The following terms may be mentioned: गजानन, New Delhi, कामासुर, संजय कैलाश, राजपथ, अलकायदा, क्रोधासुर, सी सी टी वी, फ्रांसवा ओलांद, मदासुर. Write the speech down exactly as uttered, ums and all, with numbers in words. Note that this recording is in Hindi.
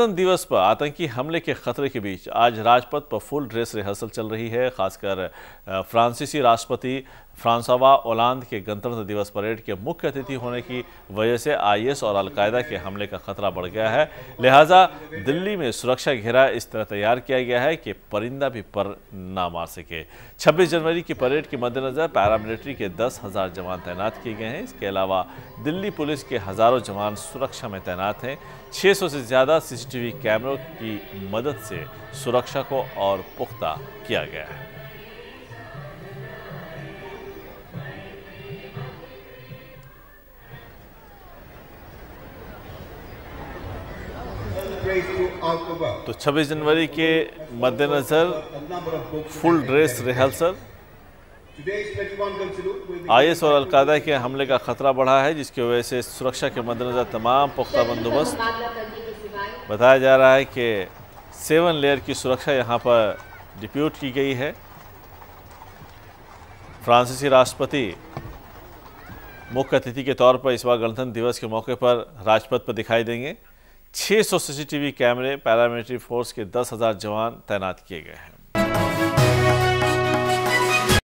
गणतंत्र दिवस पर आतंकी हमले के खतरे के बीच आज राजपथ पर फुल ड्रेस रिहर्सल चल रही है। खासकर फ्रांसीसी राष्ट्रपति फ्रांसवा ओलांद के गणतंत्र दिवस परेड के मुख्य अतिथि होने की वजह से आई ए एस और अलकायदा के हमले का खतरा बढ़ गया है। लिहाजा दिल्ली में सुरक्षा घेरा इस तरह तैयार किया गया है कि परिंदा भी पर ना मार सके। छब्बीस जनवरी की परेड के मद्देनजर पैरामिलिट्री के दस हज़ार जवान तैनात किए गए हैं। इसके अलावा दिल्ली पुलिस के हज़ारों जवान सुरक्षा में तैनात हैं। छः सौ से ज़्यादा सी सी टी वी कैमरों की मदद से सुरक्षा को और पुख्ता किया गया है। तो छब्बीस जनवरी के मद्देनजर full dress rehearsal. I A S और अलकायदा के हमले का खतरा बढ़ा है, जिसकी वजह से सुरक्षा के मद्देनजर तमाम पुख्ता बंदोबस्त। बताया जा रहा है कि सेवन लेयर की सुरक्षा यहां पर डिप्यूट की गई है। फ्रांसीसी राष्ट्रपति मुख्य अतिथि के तौर पर इस बार गणतंत्र दिवस के मौके पर राजपथ पर दिखाई देंगे। छः सौ सी सी टी वी cameras, paramilitary force के दस हज़ार जवान तैनात किए गए हैं।